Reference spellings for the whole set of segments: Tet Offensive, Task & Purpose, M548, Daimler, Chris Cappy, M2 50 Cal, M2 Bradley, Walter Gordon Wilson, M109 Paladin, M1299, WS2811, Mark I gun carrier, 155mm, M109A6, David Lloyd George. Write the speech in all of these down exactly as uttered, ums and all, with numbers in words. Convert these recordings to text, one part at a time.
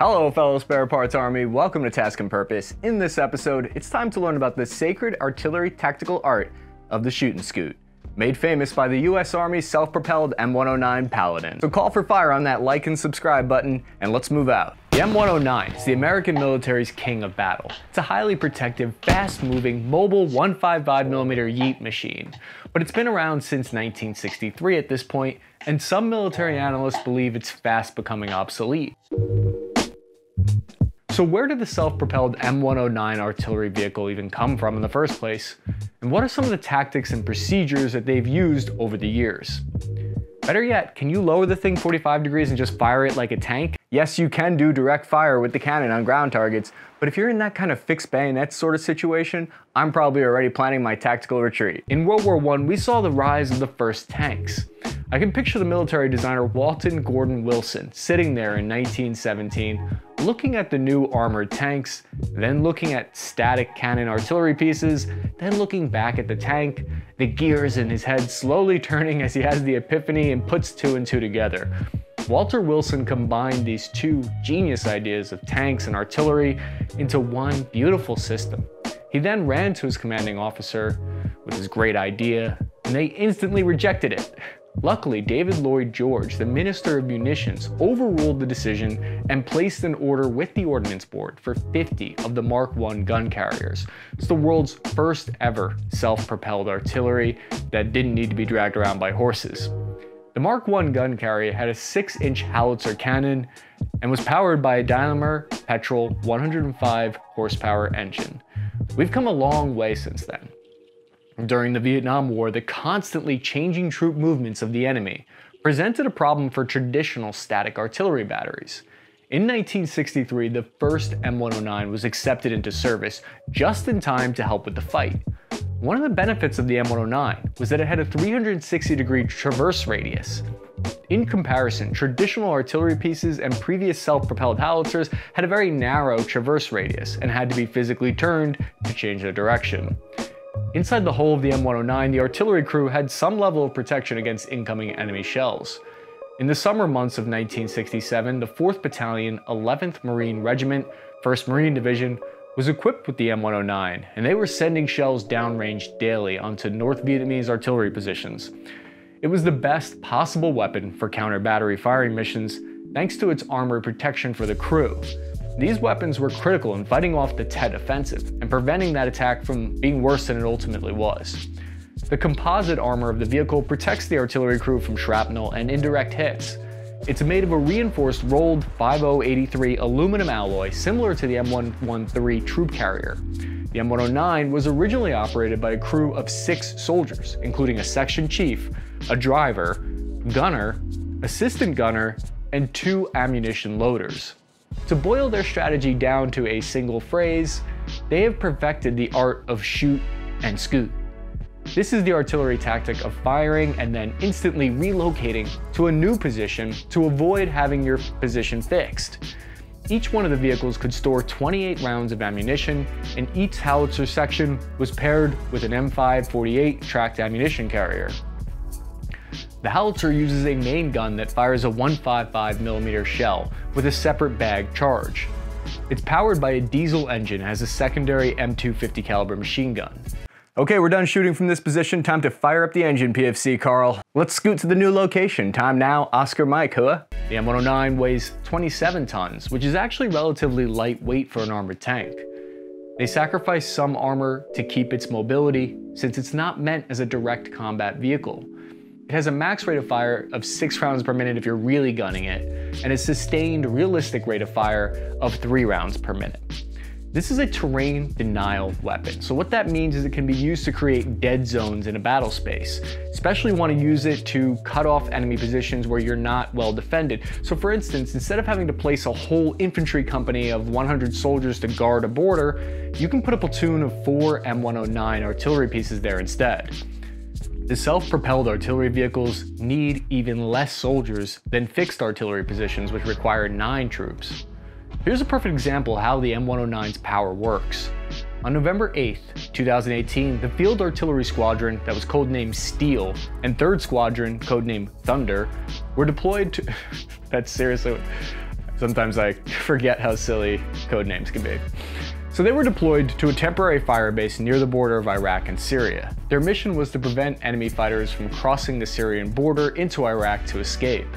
Hello fellow Spare Parts Army, welcome to Task and Purpose. In this episode, it's time to learn about the sacred artillery tactical art of the shoot and scoot, made famous by the U S Army's self-propelled M one oh nine Paladin. So call for fire on that like and subscribe button, and let's move out. The M one oh nine is the American military's king of battle. It's a highly protective, fast-moving, mobile one fifty-five millimeter yeet machine, but it's been around since nineteen sixty-three at this point, and some military analysts believe it's fast becoming obsolete. So where did the self-propelled M one oh nine artillery vehicle even come from in the first place? And what are some of the tactics and procedures that they've used over the years? Better yet, can you lower the thing forty-five degrees and just fire it like a tank? Yes, you can do direct fire with the cannon on ground targets, but if you're in that kind of fixed bayonet sort of situation, I'm probably already planning my tactical retreat. In World War One, we saw the rise of the first tanks. I can picture the military designer Walter Gordon Wilson sitting there in nineteen seventeen, looking at the new armored tanks, then looking at static cannon artillery pieces, then looking back at the tank, the gears in his head slowly turning as he has the epiphany and puts two and two together. Walter Wilson combined these two genius ideas of tanks and artillery into one beautiful system. He then ran to his commanding officer with his great idea, and they instantly rejected it. Luckily, David Lloyd George, the Minister of Munitions, overruled the decision and placed an order with the Ordnance Board for fifty of the Mark one gun carriers. It's the world's first ever self-propelled artillery that didn't need to be dragged around by horses. The Mark one gun carrier had a six inch howitzer cannon and was powered by a Daimler petrol one hundred five horsepower engine. We've come a long way since then. During the Vietnam War, the constantly changing troop movements of the enemy presented a problem for traditional static artillery batteries. In nineteen sixty-three, the first M one oh nine was accepted into service just in time to help with the fight. One of the benefits of the M one oh nine was that it had a three hundred sixty degree traverse radius. In comparison, traditional artillery pieces and previous self-propelled howitzers had a very narrow traverse radius and had to be physically turned to change their direction. Inside the hull of the M one oh nine, the artillery crew had some level of protection against incoming enemy shells. In the summer months of nineteen sixty-seven, the fourth Battalion, eleventh Marine Regiment, first Marine Division, was equipped with the M one oh nine, and they were sending shells downrange daily onto North Vietnamese artillery positions. It was the best possible weapon for counter-battery firing missions, thanks to its armored protection for the crew. These weapons were critical in fighting off the Tet Offensive and preventing that attack from being worse than it ultimately was. The composite armor of the vehicle protects the artillery crew from shrapnel and indirect hits. It's made of a reinforced rolled five oh eighty-three aluminum alloy similar to the M one one three troop carrier. The M one oh nine was originally operated by a crew of six soldiers, including a section chief, a driver, gunner, assistant gunner, and two ammunition loaders. To boil their strategy down to a single phrase, they have perfected the art of shoot and scoot. This is the artillery tactic of firing and then instantly relocating to a new position to avoid having your position fixed. Each one of the vehicles could store twenty-eight rounds of ammunition, and each howitzer section was paired with an M five forty-eight tracked ammunition carrier. The howitzer uses a main gun that fires a one fifty-five millimeter shell with a separate bag charge. It's powered by a diesel engine and has a secondary M two fifty caliber machine gun. Okay, we're done shooting from this position. Time to fire up the engine, P F C Carl. Let's scoot to the new location. Time now, Oscar Mike, huh? The M one oh nine weighs twenty-seven tons, which is actually relatively lightweight for an armored tank. They sacrifice some armor to keep its mobility, since it's not meant as a direct combat vehicle. It has a max rate of fire of six rounds per minute if you're really gunning it, and a sustained realistic rate of fire of three rounds per minute. This is a terrain denial weapon. So what that means is it can be used to create dead zones in a battle space. Especially want to use it to cut off enemy positions where you're not well defended. So for instance, instead of having to place a whole infantry company of one hundred soldiers to guard a border, you can put a platoon of four M one oh nine artillery pieces there instead. The self-propelled artillery vehicles need even less soldiers than fixed artillery positions, which require nine troops. Here's a perfect example of how the M one oh nine's power works. On November eighth two thousand eighteen, the Field Artillery Squadron, that was codenamed Steel, and third Squadron, codenamed Thunder, were deployed to... That's seriously... Sometimes I forget how silly code names can be. So they were deployed to a temporary fire base near the border of Iraq and Syria. Their mission was to prevent enemy fighters from crossing the Syrian border into Iraq to escape.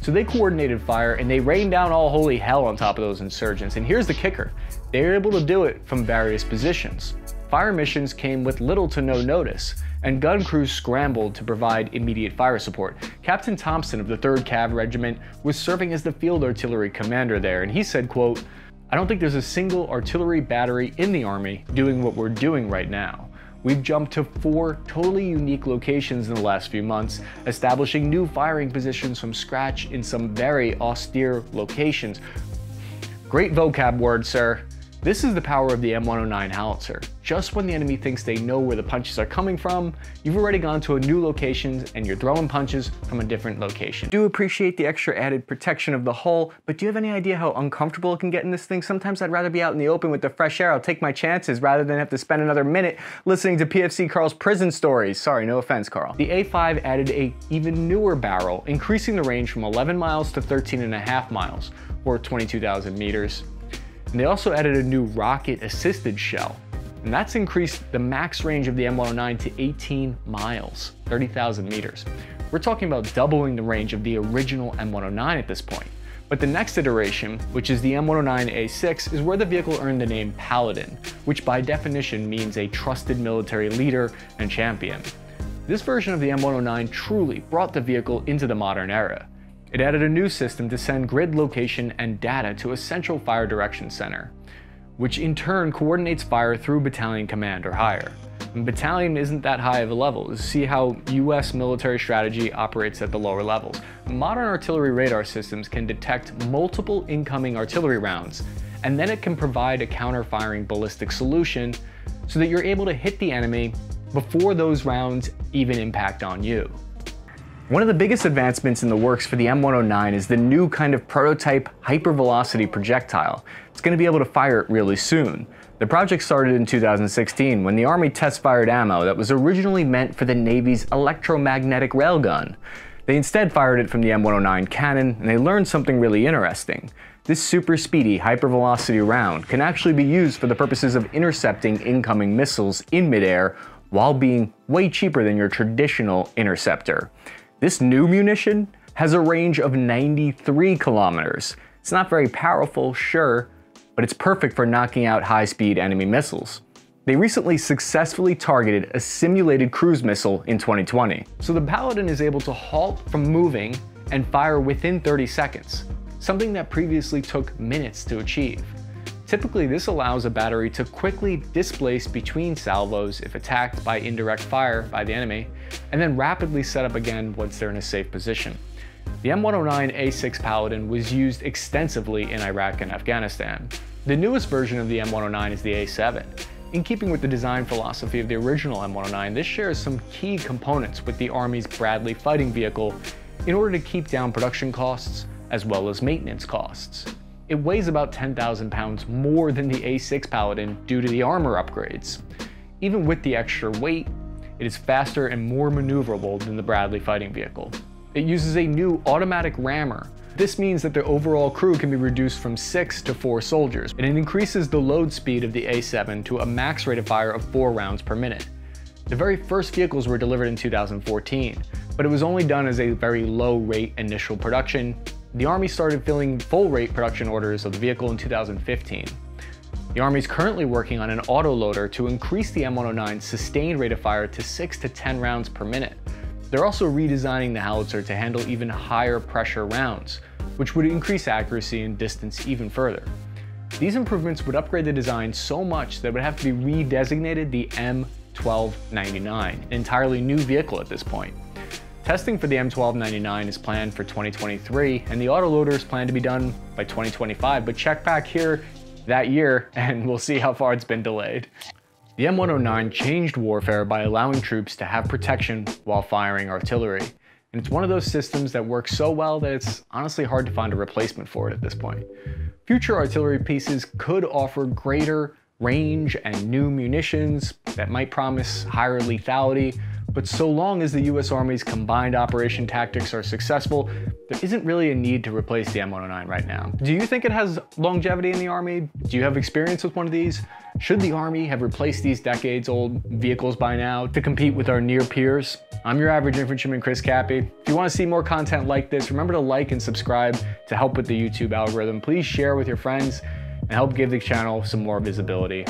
So they coordinated fire and they rained down all holy hell on top of those insurgents. And here's the kicker, they were able to do it from various positions. Fire missions came with little to no notice, and gun crews scrambled to provide immediate fire support. Captain Thompson of the third Cav Regiment was serving as the field artillery commander there, and he said, quote, "I don't think there's a single artillery battery in the Army doing what we're doing right now. We've jumped to four totally unique locations in the last few months, establishing new firing positions from scratch in some very austere locations." Great vocab word, sir. This is the power of the M one oh nine howitzer. Just when the enemy thinks they know where the punches are coming from, you've already gone to a new location and you're throwing punches from a different location. Do appreciate the extra added protection of the hull, but do you have any idea how uncomfortable it can get in this thing? Sometimes I'd rather be out in the open with the fresh air. I'll take my chances rather than have to spend another minute listening to P F C Carl's prison stories. Sorry, no offense, Carl. The A five added a even newer barrel, increasing the range from eleven miles to thirteen and a half miles, or twenty-two thousand meters. And they also added a new rocket-assisted shell, and that's increased the max range of the M one oh nine to eighteen miles, thirty thousand meters. We're talking about doubling the range of the original M one oh nine at this point. But the next iteration, which is the M one oh nine A six, is where the vehicle earned the name Paladin, which by definition means a trusted military leader and champion. This version of the M one oh nine truly brought the vehicle into the modern era. It added a new system to send grid location and data to a central fire direction center, which in turn coordinates fire through battalion command or higher. And battalion isn't that high of a level. See how U S military strategy operates at the lower levels. Modern artillery radar systems can detect multiple incoming artillery rounds, and then it can provide a counter-firing ballistic solution so that you're able to hit the enemy before those rounds even impact on you. One of the biggest advancements in the works for the M one oh nine is the new kind of prototype hypervelocity projectile. It's going to be able to fire it really soon. The project started in two thousand sixteen when the Army test-fired ammo that was originally meant for the Navy's electromagnetic railgun. They instead fired it from the M one oh nine cannon, and they learned something really interesting. This super speedy hypervelocity round can actually be used for the purposes of intercepting incoming missiles in midair while being way cheaper than your traditional interceptor. This new munition has a range of ninety-three kilometers. It's not very powerful, sure, but it's perfect for knocking out high-speed enemy missiles. They recently successfully targeted a simulated cruise missile in twenty twenty. So the Paladin is able to halt from moving and fire within thirty seconds, something that previously took minutes to achieve. Typically, this allows a battery to quickly displace between salvos if attacked by indirect fire by the enemy, and then rapidly set up again once they're in a safe position. The M one oh nine A six Paladin was used extensively in Iraq and Afghanistan. The newest version of the M one oh nine is the A seven. In keeping with the design philosophy of the original M one oh nine, this shares some key components with the Army's Bradley fighting vehicle in order to keep down production costs as well as maintenance costs. It weighs about ten thousand pounds more than the A six Paladin due to the armor upgrades. Even with the extra weight, it is faster and more maneuverable than the Bradley fighting vehicle. It uses a new automatic rammer. This means that the overall crew can be reduced from six to four soldiers, and it increases the load speed of the A seven to a max rate of fire of four rounds per minute. The very first vehicles were delivered in two thousand fourteen, but it was only done as a very low rate initial production. The Army started filling full rate production orders of the vehicle in two thousand fifteen. The Army is currently working on an autoloader to increase the M one oh nine's sustained rate of fire to six to ten rounds per minute. They're also redesigning the howitzer to handle even higher pressure rounds, which would increase accuracy and distance even further. These improvements would upgrade the design so much that it would have to be redesignated the M twelve ninety-nine, an entirely new vehicle at this point. Testing for the M twelve ninety-nine is planned for twenty twenty-three, and the autoloader is planned to be done by twenty twenty-five, but check back here that year and we'll see how far it's been delayed. The M one oh nine changed warfare by allowing troops to have protection while firing artillery. And it's one of those systems that works so well that it's honestly hard to find a replacement for it at this point. Future artillery pieces could offer greater range and new munitions that might promise higher lethality, but so long as the U S Army's combined operation tactics are successful, there isn't really a need to replace the M one oh nine right now. Do you think it has longevity in the Army? Do you have experience with one of these? Should the Army have replaced these decades-old vehicles by now to compete with our near peers? I'm your average infantryman, Chris Cappy. If you want to see more content like this, remember to like and subscribe to help with the YouTube algorithm. Please share with your friends and help give the channel some more visibility.